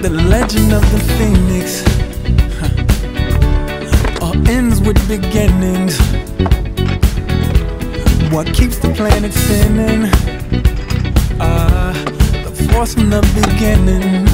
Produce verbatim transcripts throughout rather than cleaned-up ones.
The legend of the phoenix huh. All ends with beginnings. What keeps the planet spinning? Uh, the force from the beginning.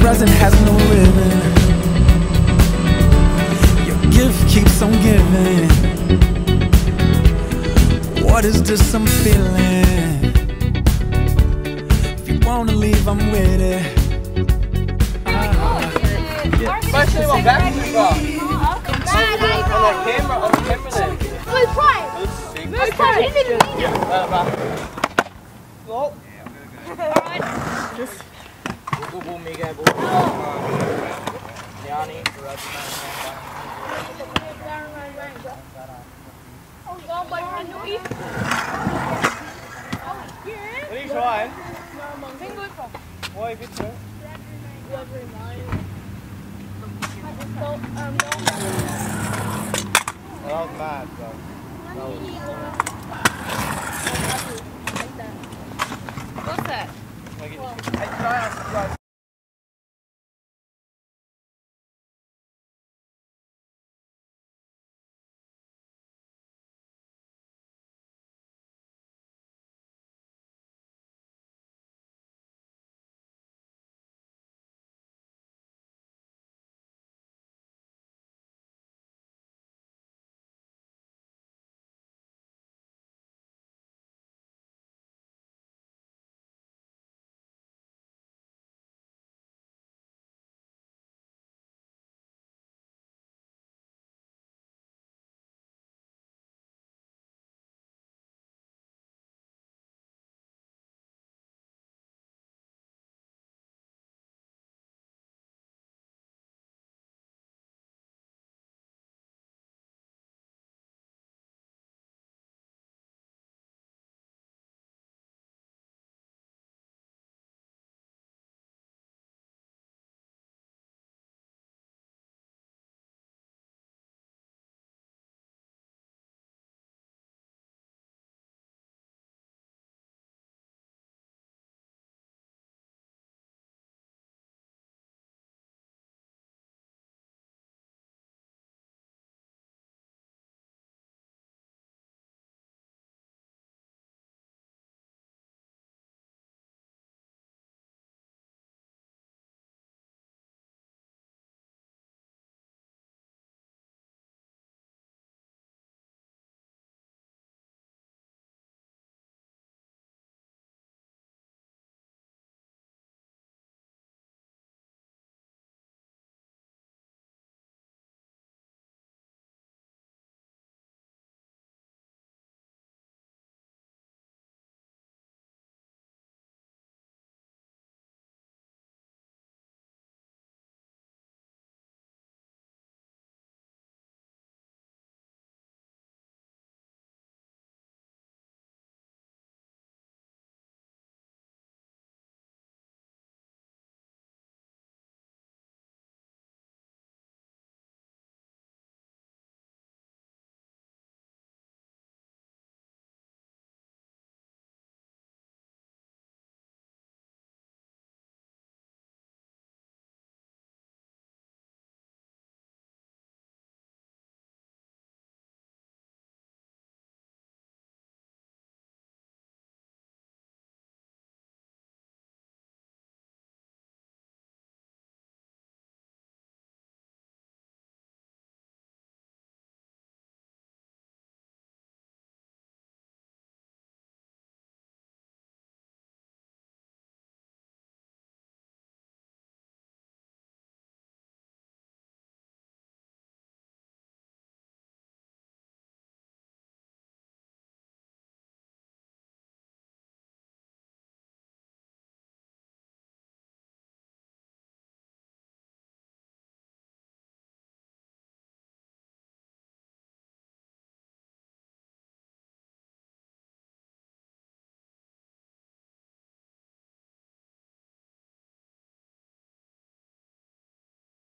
Present has no ribbon. Your gift keeps on giving. What is this I'm feeling? If you wanna leave, I'm with it. Ah. Yeah. First thing I'm back to you, bro. On the camera, on the camera then. Blue pride! Blue pride! He didn't mean it! Well, alright. Just... What are you trying? Why good sir? That was mad, bro. What's that? I try